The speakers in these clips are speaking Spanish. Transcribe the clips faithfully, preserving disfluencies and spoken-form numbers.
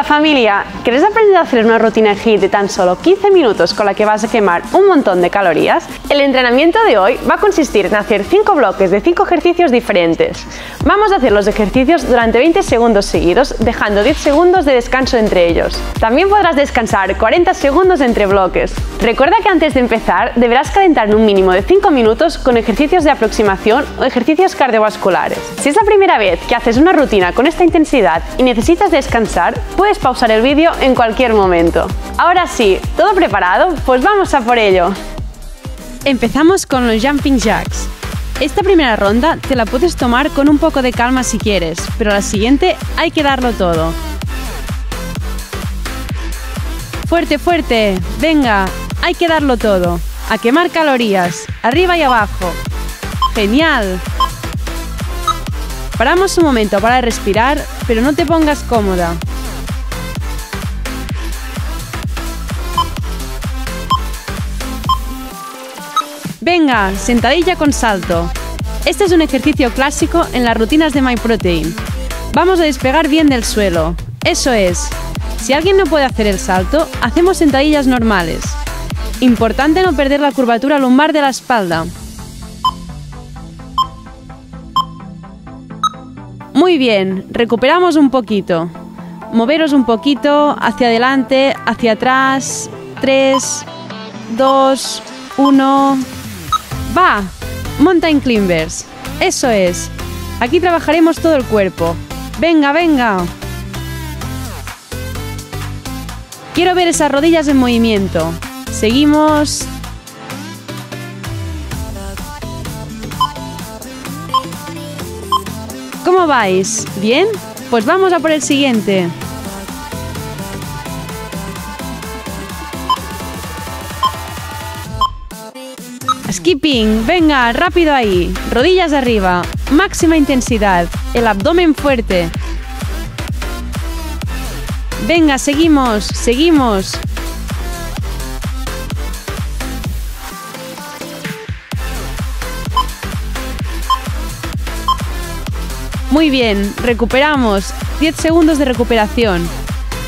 Hola familia, ¿quieres aprender a hacer una rutina HIIT de tan solo quince minutos con la que vas a quemar un montón de calorías? El entrenamiento de hoy va a consistir en hacer cinco bloques de cinco ejercicios diferentes. Vamos a hacer los ejercicios durante veinte segundos seguidos, dejando diez segundos de descanso entre ellos. También podrás descansar cuarenta segundos entre bloques. Recuerda que antes de empezar deberás calentar en un mínimo de cinco minutos con ejercicios de aproximación o ejercicios cardiovasculares. Si es la primera vez que haces una rutina con esta intensidad y necesitas descansar, puedes pausar el vídeo en cualquier momento. Ahora sí, ¿todo preparado? Pues vamos a por ello. Empezamos con los jumping jacks. Esta primera ronda te la puedes tomar con un poco de calma si quieres, pero a la siguiente hay que darlo todo. Fuerte, fuerte, venga, hay que darlo todo. A quemar calorías, arriba y abajo. ¡Genial! Paramos un momento para respirar, pero no te pongas cómoda. Venga, sentadilla con salto. Este es un ejercicio clásico en las rutinas de MyProtein. Vamos a despegar bien del suelo. Eso es. Si alguien no puede hacer el salto, hacemos sentadillas normales. Importante no perder la curvatura lumbar de la espalda. Muy bien, recuperamos un poquito. Moveros un poquito, hacia adelante, hacia atrás. tres, dos, uno... ¡Va! Mountain climbers. Eso es. Aquí trabajaremos todo el cuerpo. ¡Venga, venga! Quiero ver esas rodillas en movimiento. Seguimos. ¿Cómo vais? ¿Bien? Pues vamos a por el siguiente. Skipping, venga, rápido ahí. Rodillas arriba, máxima intensidad, el abdomen fuerte. Venga, seguimos, seguimos. Muy bien, recuperamos. diez segundos de recuperación.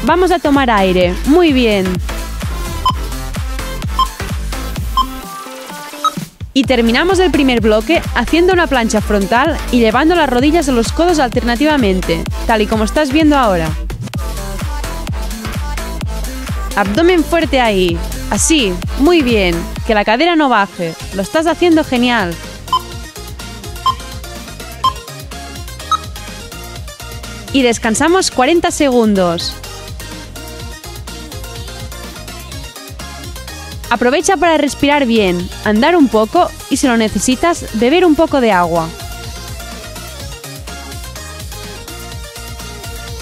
Vamos a tomar aire, muy bien. Y terminamos el primer bloque haciendo una plancha frontal y llevando las rodillas a los codos alternativamente, tal y como estás viendo ahora. Abdomen fuerte ahí. Así, muy bien. Que la cadera no baje. Lo estás haciendo genial. Y descansamos cuarenta segundos. Aprovecha para respirar bien, andar un poco y si lo necesitas, beber un poco de agua.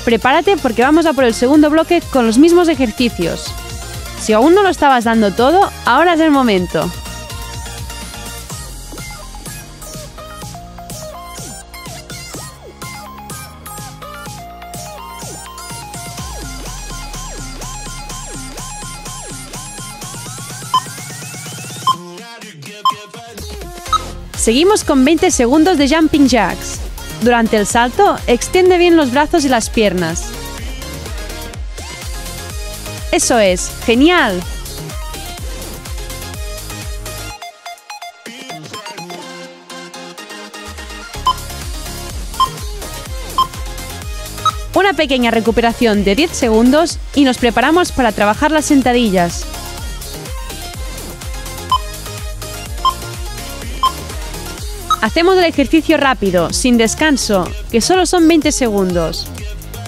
Prepárate porque vamos a por el segundo bloque con los mismos ejercicios. Si aún no lo estabas dando todo, ahora es el momento. Seguimos con veinte segundos de jumping jacks. Durante el salto, extiende bien los brazos y las piernas. Eso es, genial. Una pequeña recuperación de diez segundos y nos preparamos para trabajar las sentadillas. Hacemos el ejercicio rápido, sin descanso, que solo son veinte segundos.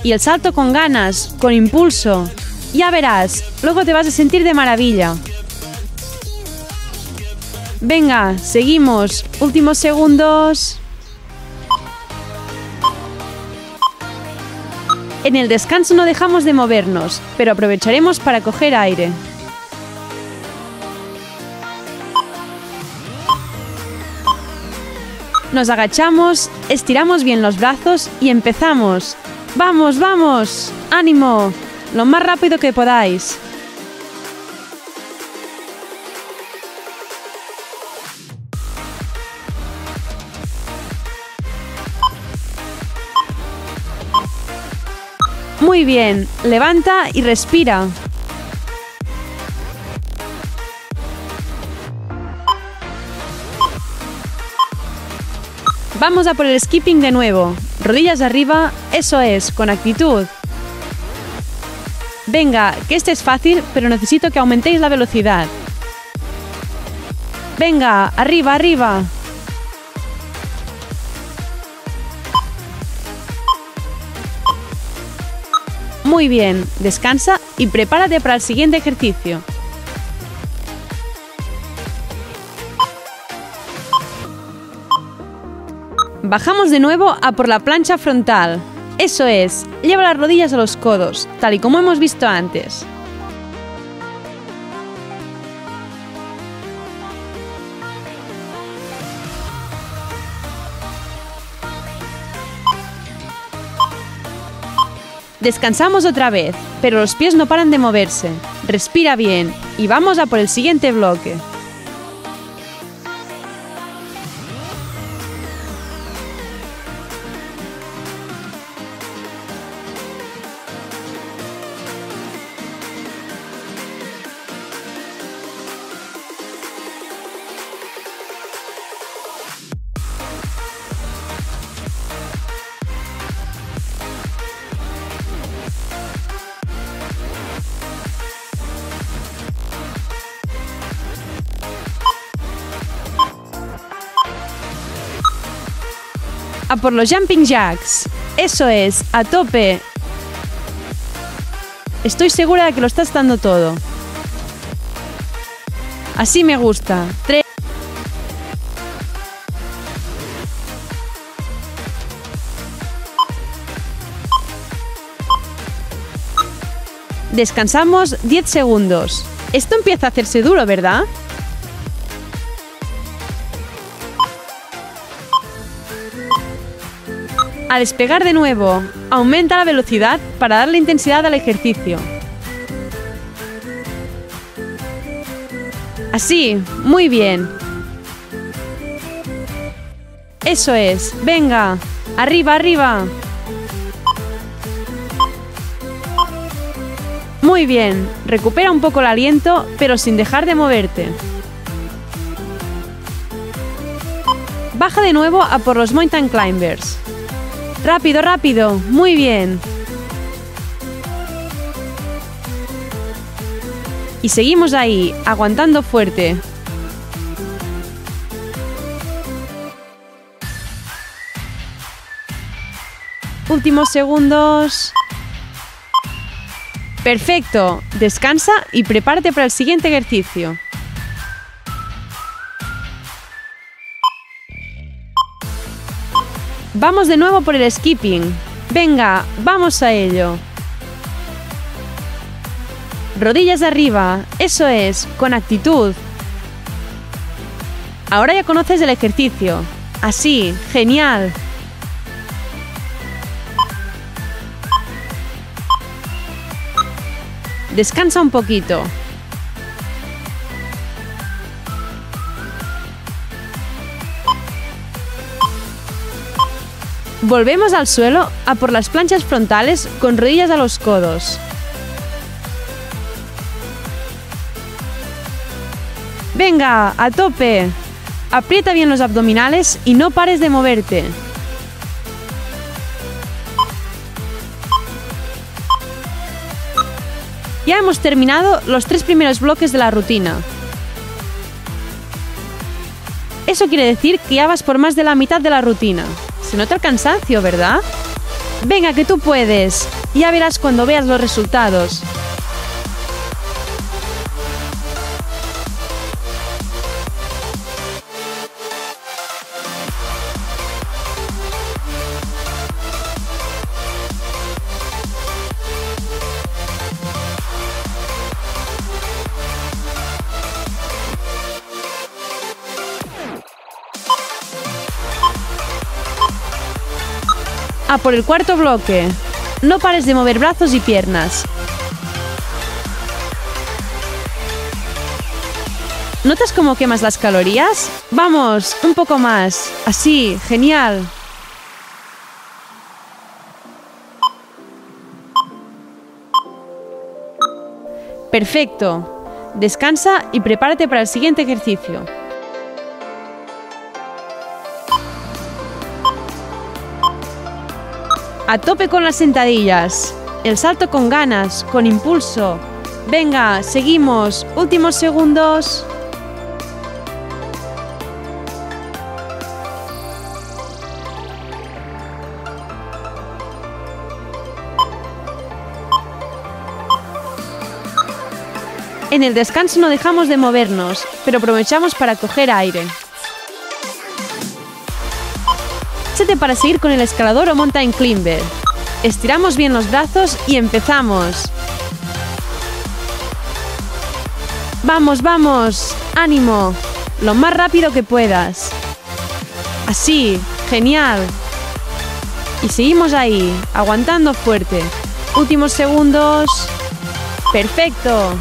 Y el salto con ganas, con impulso. Ya verás, luego te vas a sentir de maravilla. Venga, seguimos. Últimos segundos. En el descanso no dejamos de movernos, pero aprovecharemos para coger aire. Nos agachamos, estiramos bien los brazos y empezamos. ¡Vamos, vamos! ¡Ánimo! Lo más rápido que podáis. Muy bien, levanta y respira. Vamos a por el skipping de nuevo. Rodillas arriba, eso es, con actitud. Venga, que este es fácil, pero necesito que aumentéis la velocidad. Venga, arriba, arriba. Muy bien, descansa y prepárate para el siguiente ejercicio. Bajamos de nuevo a por la plancha frontal. Eso es, lleva las rodillas a los codos, tal y como hemos visto antes. Descansamos otra vez, pero los pies no paran de moverse. Respira bien y vamos a por el siguiente bloque. A por los jumping jacks. Eso es, a tope. Estoy segura de que lo estás dando todo. Así me gusta. Tres. Descansamos diez segundos. Esto empieza a hacerse duro, ¿verdad? A despegar de nuevo, aumenta la velocidad para darle intensidad al ejercicio. Así, muy bien. Eso es, venga, arriba, arriba. Muy bien, recupera un poco el aliento, pero sin dejar de moverte. Baja de nuevo a por los mountain climbers. Rápido, rápido, muy bien. Y seguimos ahí, aguantando fuerte. Últimos segundos. Perfecto, descansa y prepárate para el siguiente ejercicio. Vamos de nuevo por el skipping. Venga, vamos a ello. Rodillas arriba, eso es, con actitud. Ahora ya conoces el ejercicio. Así, genial. Descansa un poquito. Volvemos al suelo a por las planchas frontales con rodillas a los codos. ¡Venga, a tope! Aprieta bien los abdominales y no pares de moverte. Ya hemos terminado los tres primeros bloques de la rutina. Eso quiere decir que ya vas por más de la mitad de la rutina. Se nota el cansancio, ¿verdad? Venga, que tú puedes. Ya verás cuando veas los resultados. A por el cuarto bloque. No pares de mover brazos y piernas. ¿Notas cómo quemas las calorías? Vamos, un poco más. Así, genial. Perfecto. Descansa y prepárate para el siguiente ejercicio. A tope con las sentadillas. El salto con ganas, con impulso. Venga, seguimos. Últimos segundos. En el descanso no dejamos de movernos, pero aprovechamos para coger aire. Échate para seguir con el escalador o mountain climber. Estiramos bien los brazos y empezamos. ¡Vamos, vamos! ¡Ánimo! Lo más rápido que puedas. Así, genial. Y seguimos ahí, aguantando fuerte. Últimos segundos. ¡Perfecto!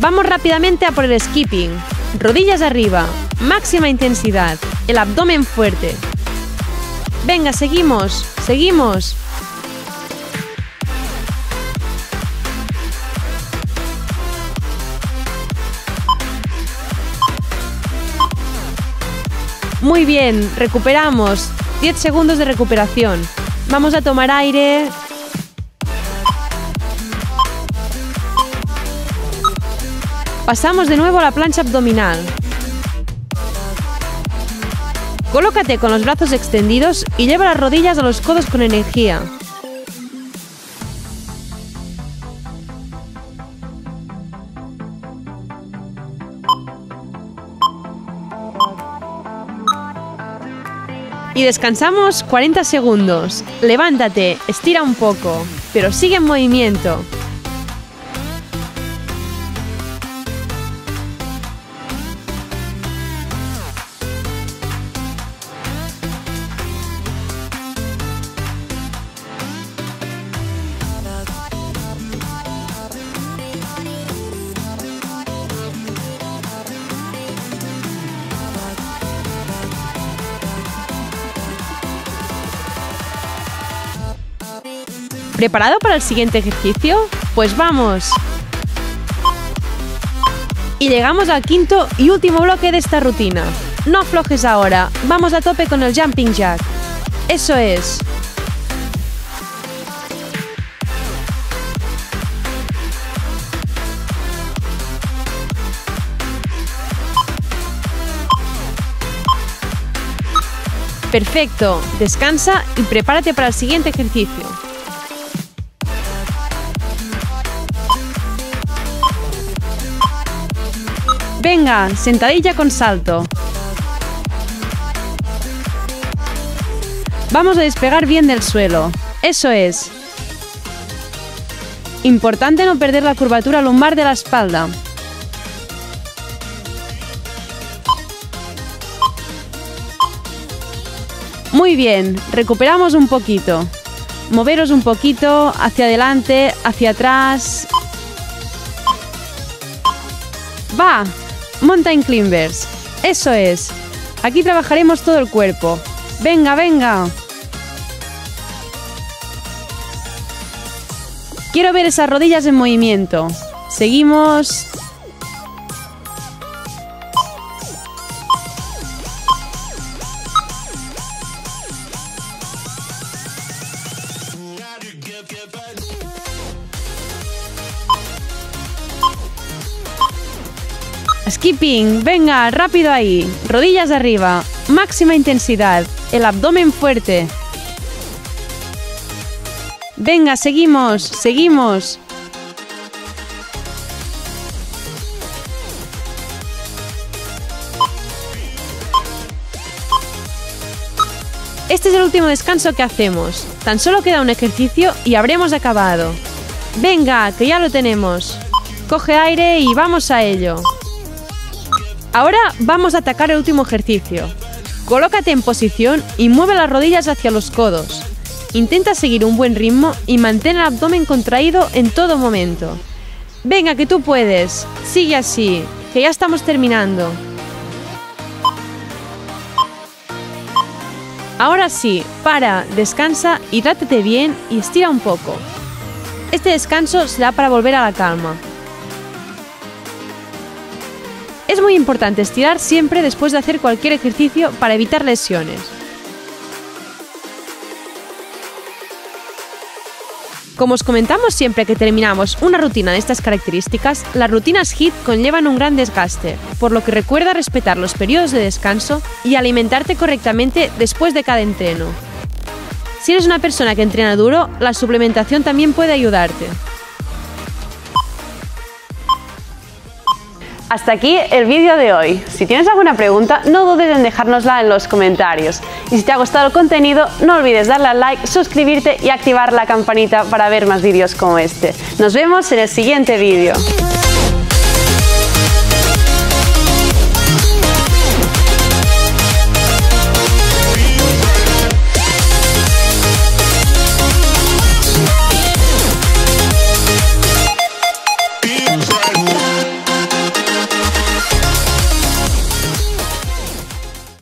Vamos rápidamente a por el skipping. Rodillas arriba, máxima intensidad, el abdomen fuerte. Venga, seguimos, seguimos. Muy bien, recuperamos. diez segundos de recuperación. Vamos a tomar aire. Pasamos de nuevo a la plancha abdominal. Colócate con los brazos extendidos y lleva las rodillas a los codos con energía. Y descansamos cuarenta segundos. Levántate, estira un poco, pero sigue en movimiento. ¿Preparado para el siguiente ejercicio? Pues vamos. Y llegamos al quinto y último bloque de esta rutina. No aflojes ahora, vamos a tope con el jumping jack. Eso es. Perfecto, descansa y prepárate para el siguiente ejercicio. Venga, sentadilla con salto. Vamos a despegar bien del suelo. Eso es. Importante no perder la curvatura lumbar de la espalda. Muy bien, recuperamos un poquito. Moveros un poquito, hacia adelante, hacia atrás. ¡Va! Mountain climbers, eso es. Aquí trabajaremos todo el cuerpo. Venga, venga. Quiero ver esas rodillas en movimiento. Seguimos. Skipping, venga, rápido ahí. Rodillas arriba, máxima intensidad, el abdomen fuerte. Venga, seguimos, seguimos. Este es el último descanso que hacemos. Tan solo queda un ejercicio y habremos acabado. Venga, que ya lo tenemos. Coge aire y vamos a ello. Ahora vamos a atacar el último ejercicio. Colócate en posición y mueve las rodillas hacia los codos. Intenta seguir un buen ritmo y mantén el abdomen contraído en todo momento. Venga, que tú puedes. Sigue así, que ya estamos terminando. Ahora sí, para, descansa, hidrátate bien y estira un poco. Este descanso será para volver a la calma. Es muy importante estirar siempre después de hacer cualquier ejercicio para evitar lesiones. Como os comentamos siempre que terminamos una rutina de estas características, las rutinas HIIT conllevan un gran desgaste, por lo que recuerda respetar los periodos de descanso y alimentarte correctamente después de cada entreno. Si eres una persona que entrena duro, la suplementación también puede ayudarte. Hasta aquí el vídeo de hoy. Si tienes alguna pregunta, no dudes en dejárnosla en los comentarios. Y si te ha gustado el contenido, no olvides darle al like, suscribirte y activar la campanita para ver más vídeos como este. Nos vemos en el siguiente vídeo.